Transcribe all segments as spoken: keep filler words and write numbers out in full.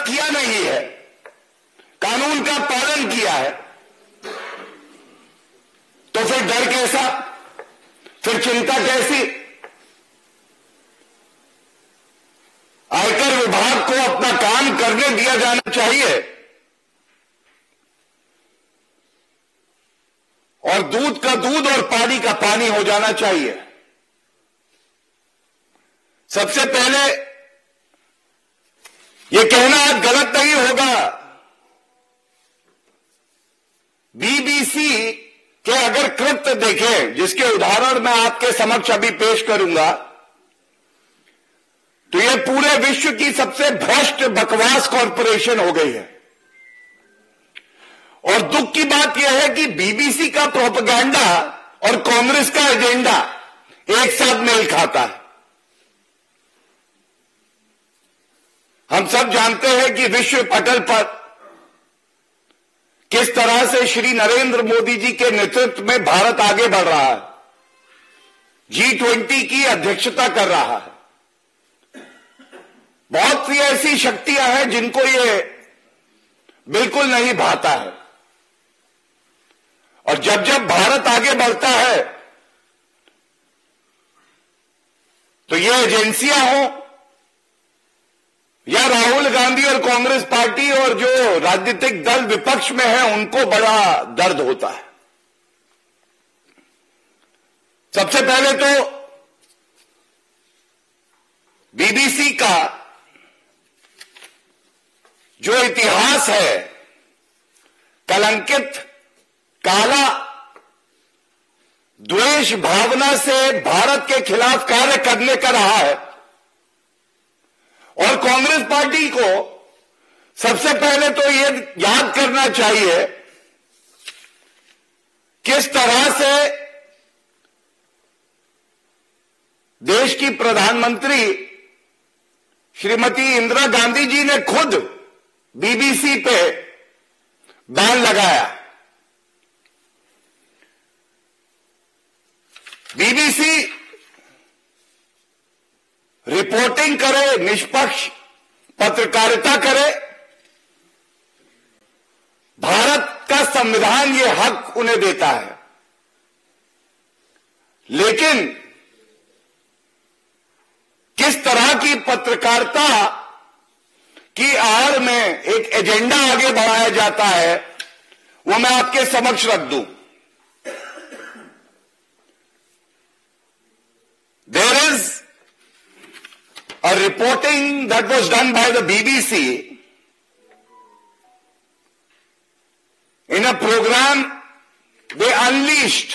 विरोध किया नहीं है, कानून का पालन किया है, तो फिर डर कैसा, फिर चिंता कैसी। आयकर विभाग को अपना काम करने दिया जाना चाहिए। और दूध का दूध और पानी का पानी हो जाना चाहिए। सबसे पहले यह कहना आज गलत नहीं होगा, बीबीसी के अगर कृत्य देखें, जिसके उदाहरण मैं आपके समक्ष अभी पेश करूंगा, तो ये पूरे विश्व की सबसे भ्रष्ट बकवास कॉरपोरेशन हो गई है। और दुख की बात यह है कि बीबीसी का प्रोपेगेंडा और कांग्रेस का एजेंडा एक साथ मेल खाता है। हम सब जानते हैं कि विश्व पटल पर किस तरह से श्री नरेंद्र मोदी जी के नेतृत्व में भारत आगे बढ़ रहा है, जी ट्वेंटी की अध्यक्षता कर रहा है। बहुत सी ऐसी शक्तियां हैं जिनको ये बिल्कुल नहीं भाता है। और जब जब भारत आगे बढ़ता है तो ये एजेंसियां हों या राहुल गांधी और कांग्रेस पार्टी और जो राजनीतिक दल विपक्ष में है, उनको बड़ा दर्द होता है। सबसे पहले तो बीबीसी का जो इतिहास है, कलंकित, काला, द्वेष भावना से भारत के खिलाफ कार्य करने का रहा है। और कांग्रेस पार्टी को सबसे पहले तो ये याद करना चाहिए किस तरह से देश की प्रधानमंत्री श्रीमती इंदिरा गांधी जी ने खुद बीबीसी पे बैन लगाया। बीबीसी रिपोर्टिंग करे, निष्पक्ष पत्रकारिता करे। भारत का संविधान ये हक उन्हें देता है, लेकिन किस तरह की पत्रकारिता की आड़ में एक एजेंडा आगे बढ़ाया जाता है, वो मैं आपके समक्ष रख दूं। There is a reporting that was done by the BBC in a program, they unleashed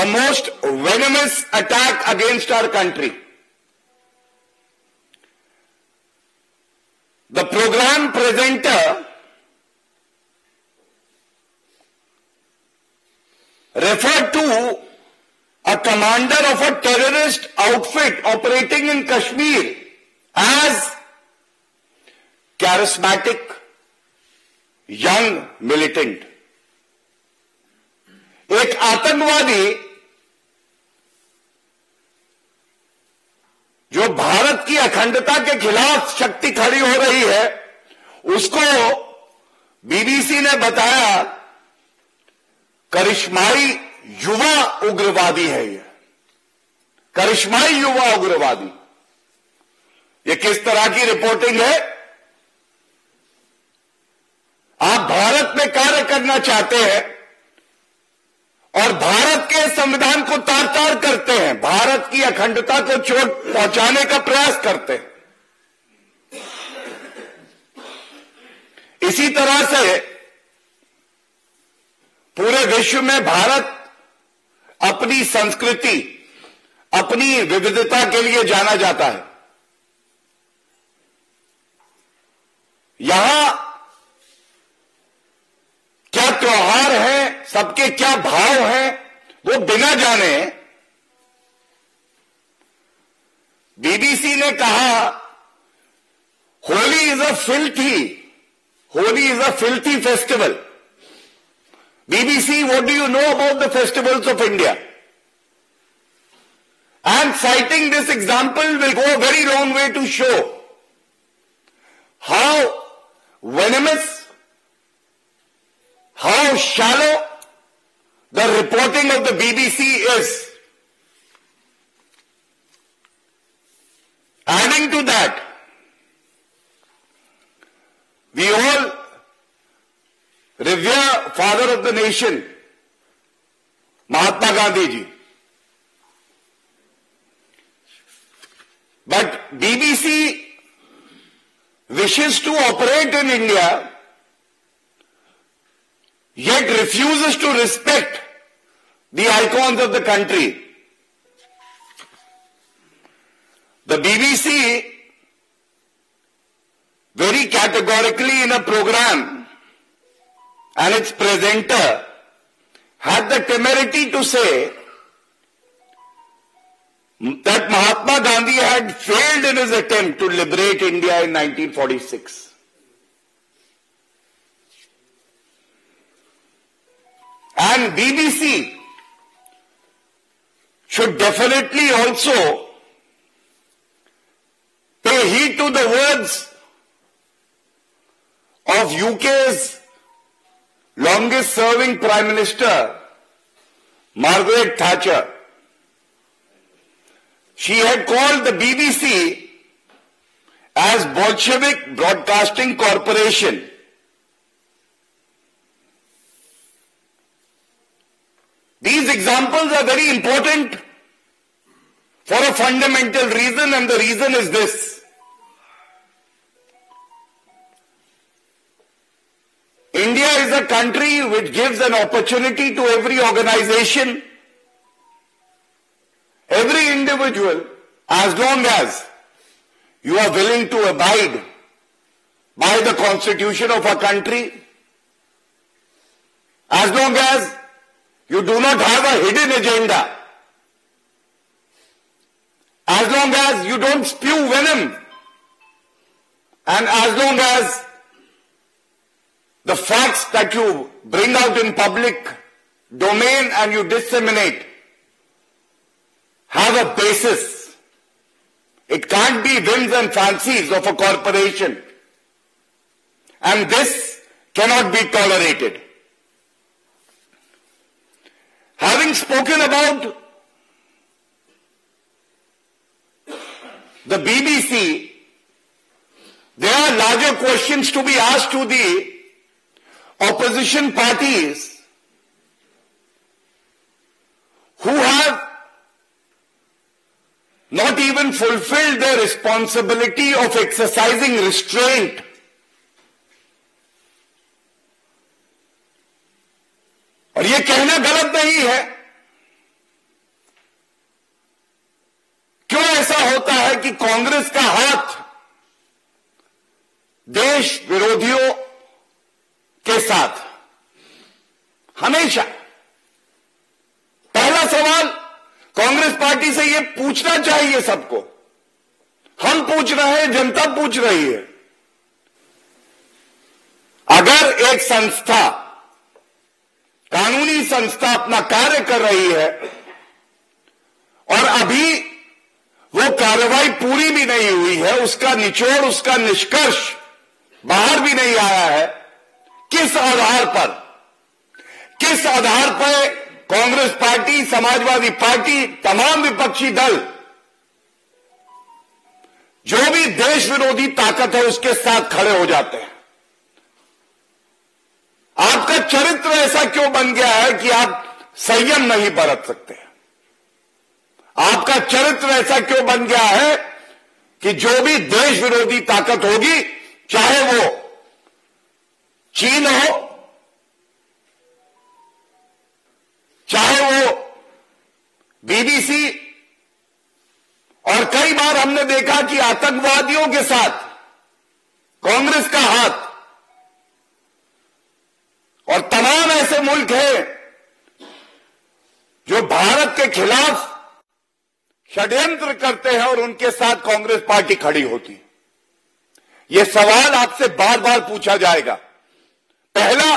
the most venomous attack against our country. The program presenter referred to a commander of a terrorist outfit operating in Kashmir as charismatic young militant. एक आतंकवादी जो भारत की अखंडता के खिलाफ शक्ति खड़ी हो रही है, उसको बीबीसी ने बताया करिश्माई युवा उग्रवादी है। ये करिश्माई युवा उग्रवादी, ये किस तरह की रिपोर्टिंग है। आप भारत में कार्य करना चाहते हैं और भारत के संविधान को तार तार करते हैं, भारत की अखंडता को चोट पहुंचाने का प्रयास करते हैं। इसी तरह से पूरे विश्व में भारत अपनी संस्कृति, अपनी विविधता के लिए जाना जाता है। यहां क्या त्योहार है, सबके क्या भाव हैं, वो बिना जाने बीबीसी ने कहा Holi is a filthy Holi is a filthy festival. BBC, what do you know about the festivals of India? And citing this example will go very long way to show shallow the reporting of the B B C is. Adding to that, we all revere father of the nation, Mahatma Gandhi ji. But B B C wishes to operate in India, yet refuses to respect the icons of the country. The B B C very categorically in a program and its presenter had the temerity to say that Mahatma Gandhi had failed in his attempt to liberate India in nineteen forty-six. And B B C should definitely also pay heed to the words of U K's longest serving Prime Minister, Margaret Thatcher. She had called the B B C as Bolshevik Broadcasting Corporation. These examples are very important for a fundamental reason, and the reason is this. India is a country which gives an opportunity to every organization, every individual, as long as you are willing to abide by the constitution of our country, as long as you do not have a hidden agenda, as long as you don't spew venom, and as long as the facts that you bring out in public domain and you disseminate have a basis. It can't be whims and fancies of a corporation. And this cannot be tolerated. Having spoken about the B B C, there are larger questions to be asked to the opposition parties who have not even fulfilled their responsibility of exercising restraint. और ये कहना गलत नहीं है, क्यों ऐसा होता है कि कांग्रेस का हाथ देश विरोधियों के साथ हमेशा? पहला सवाल कांग्रेस पार्टी से ये पूछना चाहिए सबको, हम पूछ रहे हैं, जनता पूछ रही है, अगर एक संस्था, कानूनी संस्था अपना कार्य कर रही है और अभी वो कार्रवाई पूरी भी नहीं हुई है, उसका निचोड़, उसका निष्कर्ष बाहर भी नहीं आया है, किस आधार पर, किस आधार पर कांग्रेस पार्टी, समाजवादी पार्टी, तमाम विपक्षी दल, जो भी देश विरोधी ताकत है उसके साथ खड़े हो जाते हैं? आपका चरित्र ऐसा क्यों बन गया है कि आप संयम नहीं बरत सकते? आपका चरित्र ऐसा क्यों बन गया है कि जो भी देश विरोधी ताकत होगी, चाहे वो चीन हो, चाहे वो बीबीसी, और कई बार हमने देखा कि आतंकवादियों के साथ कांग्रेस का हाथ, और तमाम ऐसे मुल्क हैं जो भारत के खिलाफ षड्यंत्र करते हैं और उनके साथ कांग्रेस पार्टी खड़ी होती है। यह सवाल आपसे बार बार पूछा जाएगा। पहला,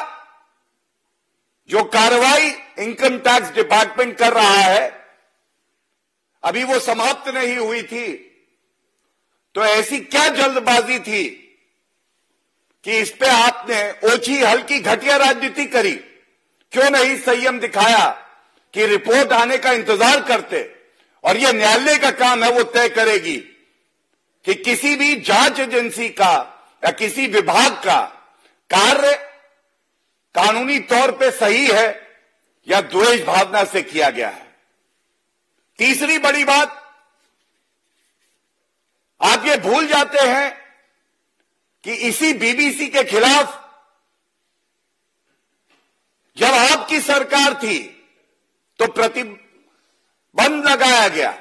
जो कार्रवाई इनकम टैक्स डिपार्टमेंट कर रहा है, अभी वो समाप्त नहीं हुई थी, तो ऐसी क्या जल्दबाजी थी कि इस पे आपने ओछी हल्की घटिया राजनीति करी? क्यों नहीं संयम दिखाया कि रिपोर्ट आने का इंतजार करते। और यह न्यायालय का काम है, वो तय करेगी कि किसी भी जांच एजेंसी का या किसी विभाग का कार्य कानूनी तौर पे सही है या द्वेष भावना से किया गया है। तीसरी बड़ी बात, आप ये भूल जाते हैं कि इसी बीबीसी के खिलाफ जब आपकी सरकार थी तो प्रतिबंध लगाया गया,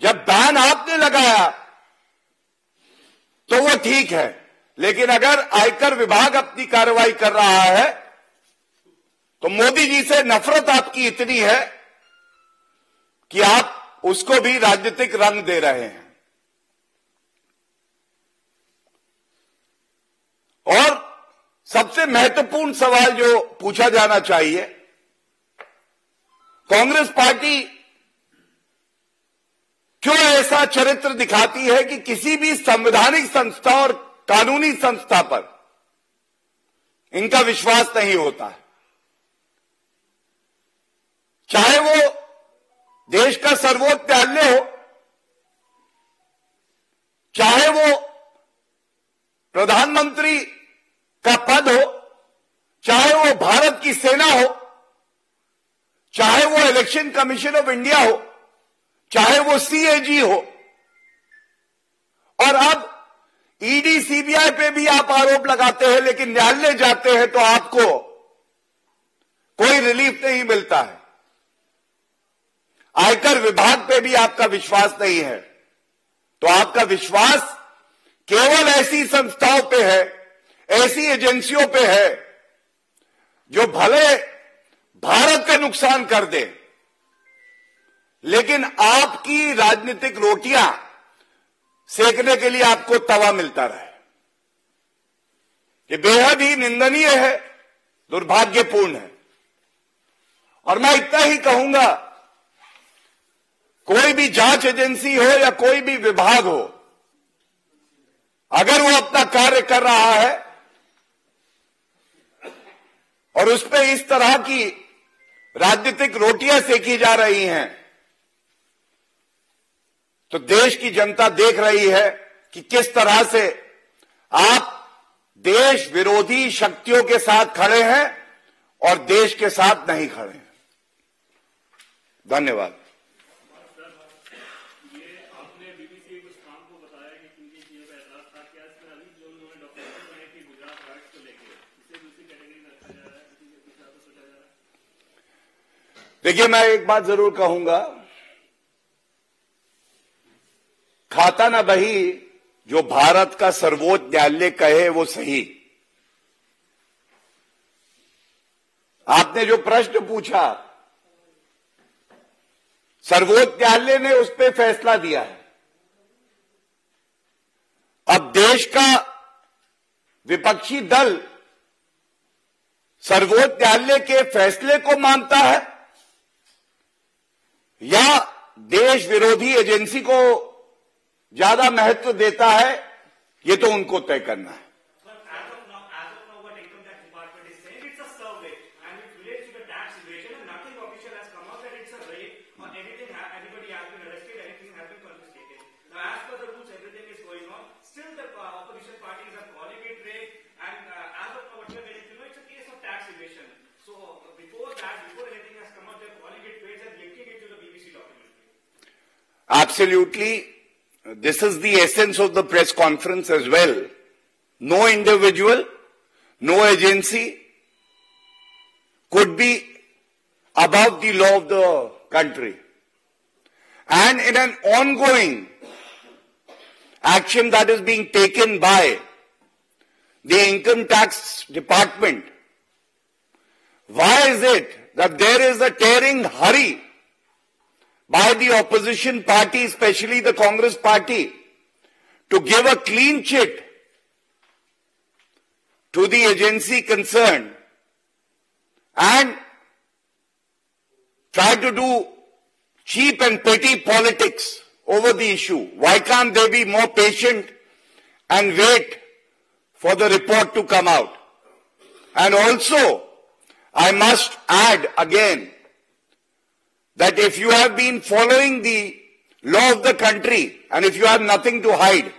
जब बैन आपने लगाया तो वो ठीक है, लेकिन अगर आयकर विभाग अपनी कार्रवाई कर रहा है तो मोदी जी से नफरत आपकी इतनी है कि आप उसको भी राजनीतिक रंग दे रहे हैं। और सबसे महत्वपूर्ण सवाल जो पूछा जाना चाहिए, कांग्रेस पार्टी क्यों ऐसा चरित्र दिखाती है कि किसी भी संवैधानिक संस्था और कानूनी संस्था पर इनका विश्वास नहीं होता है, चाहे वो देश का सर्वोच्च न्यायालय हो, चाहे वो प्रधानमंत्री का पद हो, चाहे वो भारत की सेना हो, चाहे वो इलेक्शन कमीशन ऑफ इंडिया हो, चाहे वो सी ए जी हो। और अब E D C B I पे भी आप आरोप लगाते हैं, लेकिन न्यायालय जाते हैं तो आपको कोई रिलीफ नहीं मिलता है। आयकर विभाग पे भी आपका विश्वास नहीं है, तो आपका विश्वास केवल ऐसी संस्थाओं पे है, ऐसी एजेंसियों पे है जो भले भारत का नुकसान कर दे, लेकिन आपकी राजनीतिक रोटियां सेकने के लिए आपको तवा मिलता रहे। ये बेहद ही निंदनीय है, दुर्भाग्यपूर्ण है। और मैं इतना ही कहूंगा, कोई भी जांच एजेंसी हो या कोई भी विभाग हो, अगर वो अपना कार्य कर रहा है और उस पर इस तरह की राजनीतिक रोटियां सेकी जा रही हैं तो देश की जनता देख रही है कि किस तरह से आप देश विरोधी शक्तियों के साथ खड़े हैं और देश के साथ नहीं खड़े हैं। धन्यवाद। देखिए, मैं एक बात जरूर कहूंगा, खाता ना बही जो भारत का सर्वोच्च न्यायालय कहे वो सही। आपने जो प्रश्न पूछा, सर्वोच्च न्यायालय ने उस पर फैसला दिया है। अब देश का विपक्षी दल सर्वोच्च न्यायालय के फैसले को मानता है या देश विरोधी एजेंसी को ज्यादा महत्व देता है, ये तो उनको तय करना है। Absolutely, this is the essence of the press conference as well. No individual, no agency could be above the law of the country. And in an ongoing action that is being taken by the Income Tax Department, why is it that there is a tearing hurry by the opposition party, especially the Congress party, to give a clean chit to the agency concerned and try to do cheap and petty politics over the issue? Why can't they be more patient and wait for the report to come out? And also, I must add again that if you have been following the law of the country and if you have nothing to hide,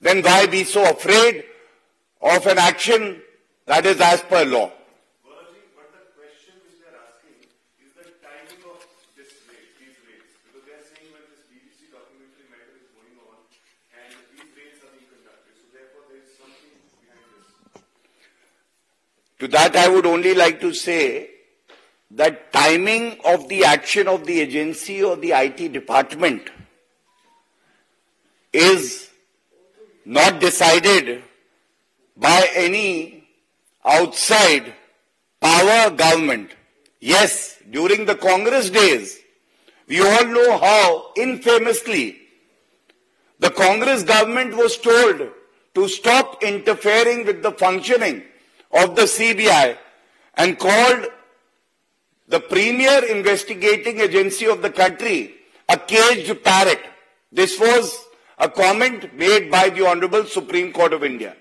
then why be so afraid of an action that is as per law? But the question which they are asking is the timing of this rate, these rates, because they are saying when this B B C documentary matter is going on and these rates are being conducted, so therefore there is something behind this. To that I would only like to say that timing of the action of the agency or the I T department is not decided by any outside power government. Yes, during the Congress days, we all know how infamously the Congress government was told to stop interfering with the functioning of the C B I and called the premier investigating agency of the country a caged parrot. This was a comment made by the Honorable Supreme Court of India.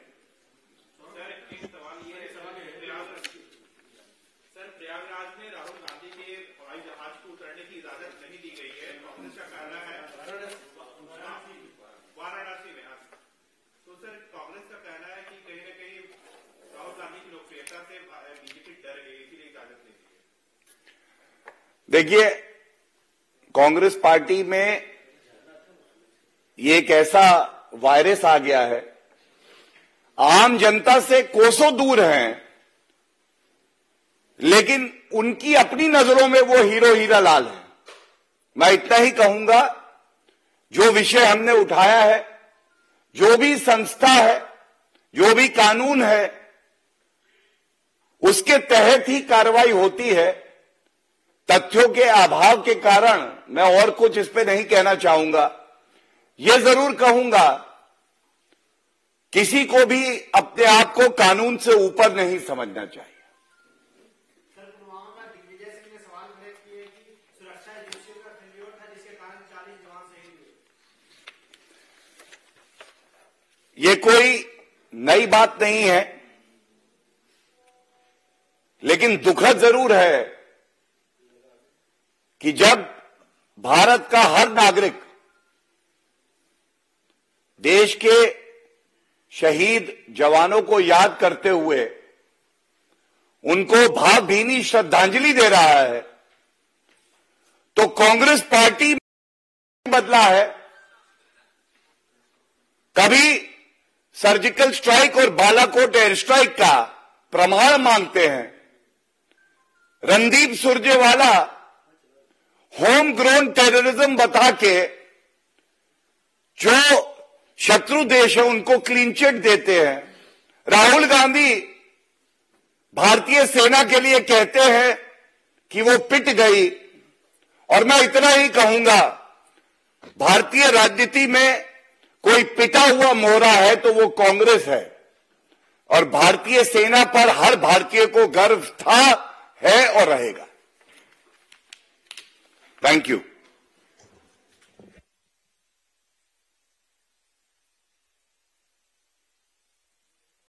देखिए, Congress party में ये एक ऐसा virus आ गया है, आम जनता से कोसों दूर हैं, लेकिन उनकी अपनी नजरों में वो हीरो हीरा लाल है। मैं इतना ही कहूंगा, जो विषय हमने उठाया है, जो भी संस्था है, जो भी कानून है, उसके तहत ही कार्रवाई होती है। तथ्यों के अभाव के कारण मैं और कुछ इस पे नहीं कहना चाहूंगा। यह जरूर कहूंगा, किसी को भी अपने आप को कानून से ऊपर नहीं समझना चाहिए। ये कोई नई बात नहीं है, लेकिन दुखद जरूर है कि जब भारत का हर नागरिक देश के शहीद जवानों को याद करते हुए उनको भावभीनी श्रद्धांजलि दे रहा है, तो कांग्रेस पार्टी बदला है। कभी सर्जिकल स्ट्राइक और बालाकोट एयर स्ट्राइक का प्रमाण मांगते हैं। Randeep Surjewala home grown terrorism बता के जो शत्रु देश है उनको क्लीन चिट देते हैं। राहुल गांधी भारतीय सेना के लिए कहते हैं कि वो पिट गई। और मैं इतना ही कहूंगा, भारतीय राजनीति में कोई पिटा हुआ मोहरा है तो वो कांग्रेस है। और भारतीय सेना पर हर भारतीय को गर्व था, है और रहेगा। Thank you.